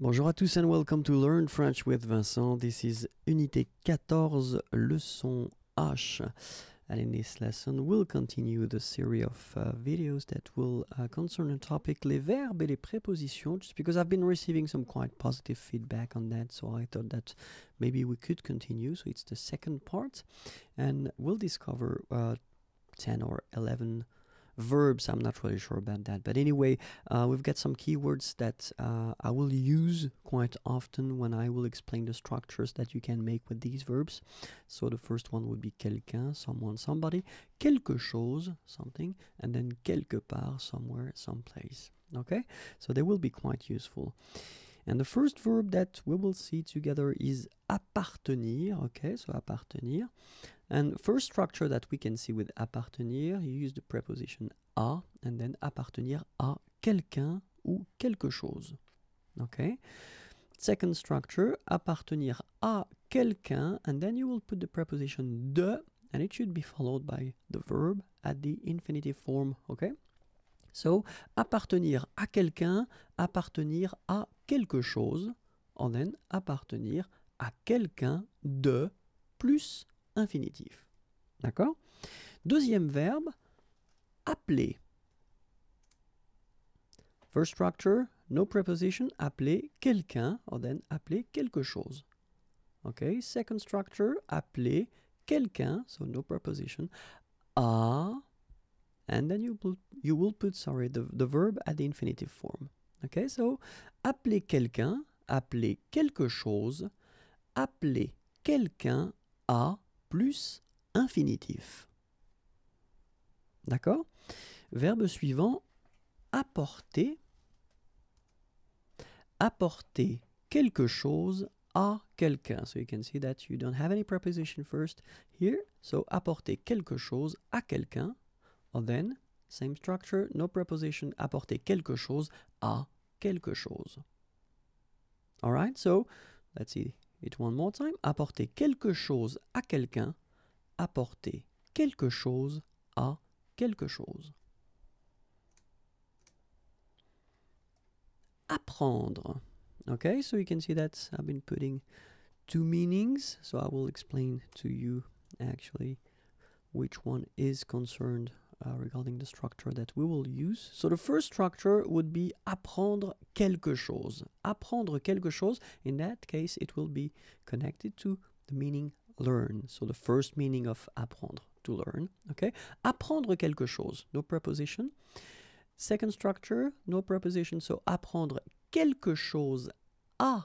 Bonjour à tous and welcome to Learn French with Vincent. This is Unité 14, Leçon H. And in this lesson, we'll continue the series of videos that will concern the topic les verbes et les prépositions, just because I've been receiving some quite positive feedback on that, so I thought that maybe we could continue. So it's the second part, and we'll discover 10 or 11 verbs. I'm not really sure about that, but anyway, we've got some keywords that I will use quite often when I will explain the structures that you can make with these verbs. So the first one would be quelqu'un, someone, somebody, quelque chose, something, and then quelque part, somewhere, someplace. Okay, so they will be quite useful. And the first verb that we will see together is appartenir. Okay, so appartenir. And first structure that we can see with appartenir, you use the preposition à, and then appartenir à quelqu'un ou quelque chose. Okay. Second structure, appartenir à quelqu'un, and then you will put the preposition de, and it should be followed by the verb at the infinitive form. Okay. So, appartenir à quelqu'un, appartenir à quelque chose, and then appartenir à quelqu'un de plus infinitif. D'accord? Deuxième verbe, appeler. First structure, no preposition, appeler quelqu'un, or then appeler quelque chose. Okay? Second structure, appeler quelqu'un, so no preposition, à, and then you will put the verb at the infinitive form. Okay? So, appeler quelqu'un, appeler quelque chose, appeler quelqu'un à plus infinitif. D'accord? Verbe suivant, apporter. Apporter quelque chose à quelqu'un. So you can see that you don't have any preposition first here. So apporter quelque chose à quelqu'un. And then, same structure, no preposition, apporter quelque chose à quelque chose. Alright, so let's see it one more time. Apporter quelque chose à quelqu'un, apporter quelque chose à quelque chose. Apprendre. Okay, so you can see that I've been putting two meanings, so I will explain to you actually which one is concerned regarding the structure that we will use. So the first structure would be apprendre quelque chose. Apprendre quelque chose, in that case, it will be connected to the meaning learn. So the first meaning of apprendre, to learn. Okay? Apprendre quelque chose, no preposition. Second structure, no preposition. So apprendre quelque chose à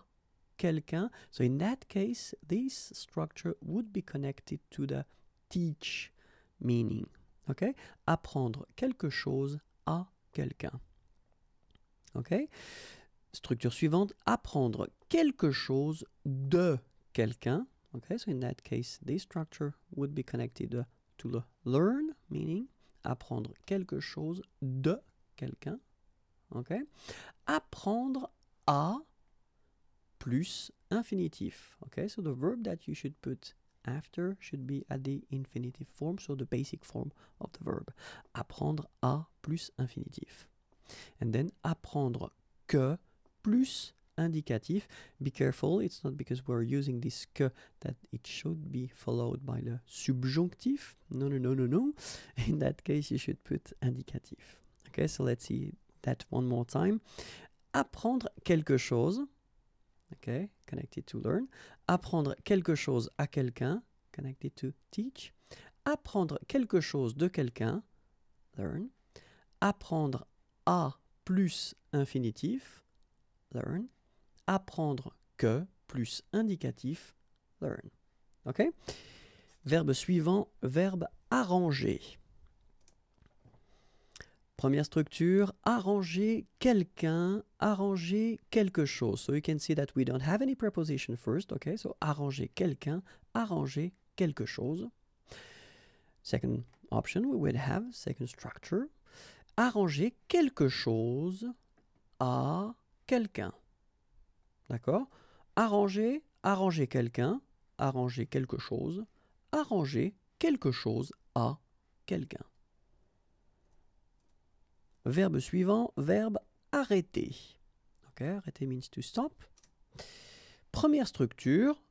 quelqu'un. So in that case, this structure would be connected to the teach meaning. Okay? Apprendre quelque chose à quelqu'un. Okay? Structure suivante, apprendre quelque chose de quelqu'un. Okay? So in that case, this structure would be connected to the learn, meaning apprendre quelque chose de quelqu'un. Okay? Apprendre à plus infinitif. Okay? So the verb that you should put after should be at the infinitive form, so the basic form of the verb. Apprendre à plus infinitif. And then apprendre que plus indicatif. Be careful, it's not because we're using this que that it should be followed by the subjunctive. No, no, no, no, no. In that case, you should put indicatif. Okay, so let's see that one more time. Apprendre quelque chose. Okay, connected to learn. Apprendre quelque chose à quelqu'un, connected to teach. Apprendre quelque chose de quelqu'un, learn. Apprendre à plus infinitif, learn. Apprendre que plus indicatif, learn. Okay? Verbe suivant, verbe arranger. Première structure, arranger quelqu'un, arranger quelque chose. So you can see that we don't have any preposition first, okay? So arranger quelqu'un, arranger quelque chose. Second option, we would have, second structure, arranger quelque chose à quelqu'un. D'accord? Arranger, arranger quelqu'un, arranger quelque chose, arranger quelque chose à quelqu'un. Verbe suivant, verbe arrêter. Verkehr était means to stop. Première structure,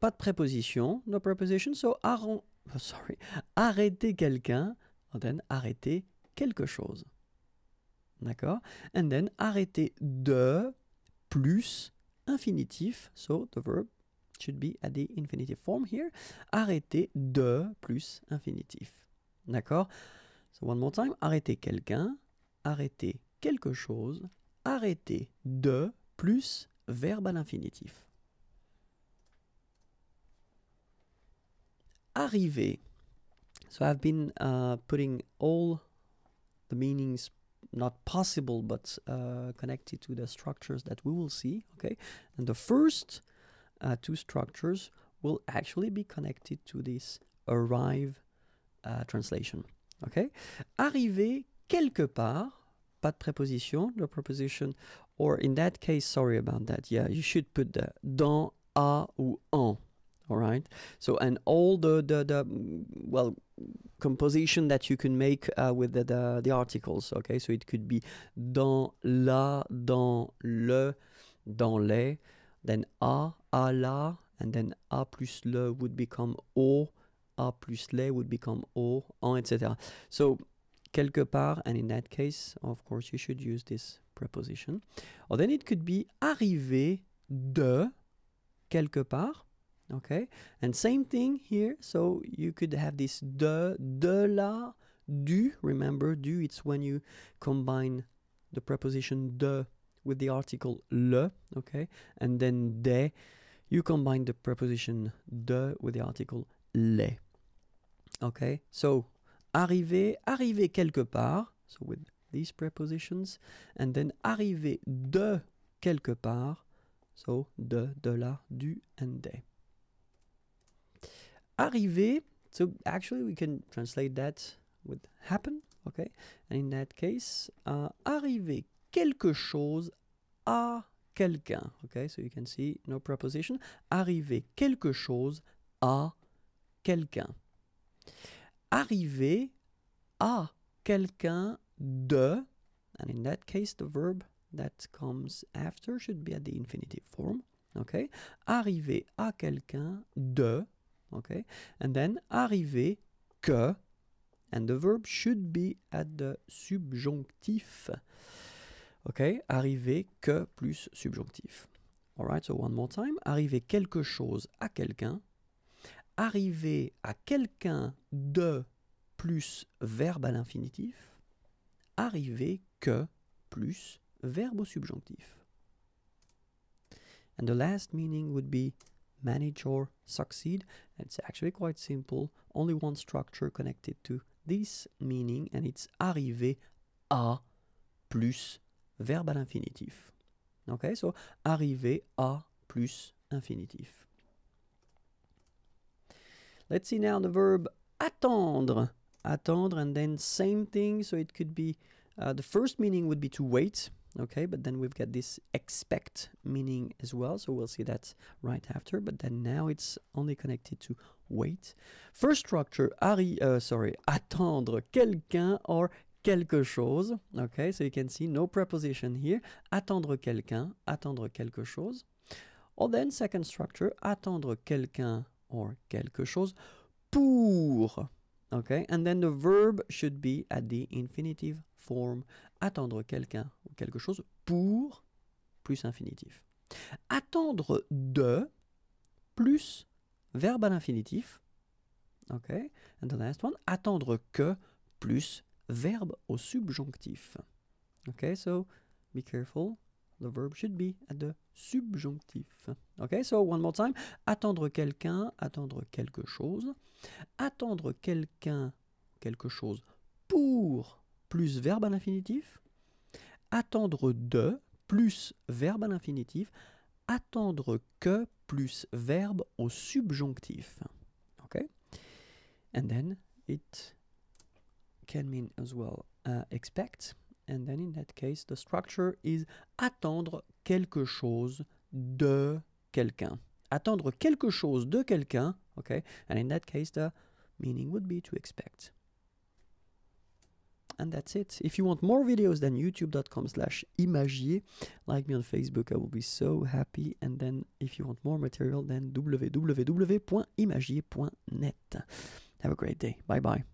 pas de préposition, no preposition, so arrêter quelqu'un, and then arrêter quelque chose. D'accord? And then arrêter de plus infinitif, so the verb should be at the infinitive form here. Arrêter de plus infinitif. D'accord? So one more time, arrêter quelqu'un, arrêter quelque chose, arrêter de plus verbe à l'infinitif. Arriver. So I've been putting all the meanings not possible but connected to the structures that we will see, okay? And the first two structures will actually be connected to this arrive translation, okay? Arriver quelque part, pas de préposition, the preposition, or in that case, sorry about that, yeah, you should put the dans, à, ou en, all right? So, and all the well, composition that you can make with the articles, okay? So it could be dans, la, dans, le, dans les, then à, la, and then à plus le would become au, à plus les would become au, en, etc. So, quelque part, and in that case, of course, you should use this preposition. Or then it could be arriver de quelque part, okay? And same thing here, so you could have this de la, du. Remember, du, it's when you combine the preposition de with the article le, okay? And then des, you combine the preposition de with the article les, okay? So, arriver, arriver quelque part, so with these prepositions, and then arriver de quelque part, so de la, du, and des. Arriver, so actually we can translate that with happen, okay? And in that case, arriver quelque chose à quelqu'un, okay? So you can see no preposition, arriver quelque chose à quelqu'un. Arriver à quelqu'un de, and in that case the verb that comes after should be at the infinitive form, okay? Arriver à quelqu'un de, okay? And then arriver que, and the verb should be at the subjonctif, okay? Arriver que plus subjonctif. All right, so one more time, arriver quelque chose à quelqu'un, arriver à quelqu'un de plus verbe à l'infinitif, arriver que plus verbe au subjonctif. And the last meaning would be manage or succeed. It's actually quite simple, only one structure connected to this meaning, and it's arriver à plus verbe à l'infinitif. Okay, so arriver à plus infinitif. Let's see now the verb attendre. Attendre, and then same thing, so it could be, the first meaning would be to wait, okay? But then we've got this expect meaning as well, so we'll see that right after, but then now it's only connected to wait. First structure, attendre quelqu'un or quelque chose, okay? So you can see no preposition here, attendre quelqu'un, attendre quelque chose. Or then second structure, attendre quelqu'un or quelque chose pour, okay? And then the verb should be at the infinitive form. Attendre quelqu'un ou quelque chose pour plus infinitif. Attendre de plus verbe à l'infinitif, okay? And the last one, attendre que plus verbe au subjonctif. Okay, so be careful. The verb should be at the subjonctif. Okay, so one more time. Attendre quelque chose. Attendre quelqu'un, quelque chose pour plus verbe à l'infinitif. Attendre de plus verbe à l'infinitif. Attendre que plus verbe au subjonctif. Okay? And then it can mean as well expect. And then in that case, the structure is attendre quelque chose de quelqu'un. Attendre quelque chose de quelqu'un, okay? And in that case, the meaning would be to expect. And that's it. If you want more videos than youtube.com/imagier, like me on Facebook, I will be so happy. And then if you want more material, then www.imagier.net. Have a great day. Bye bye.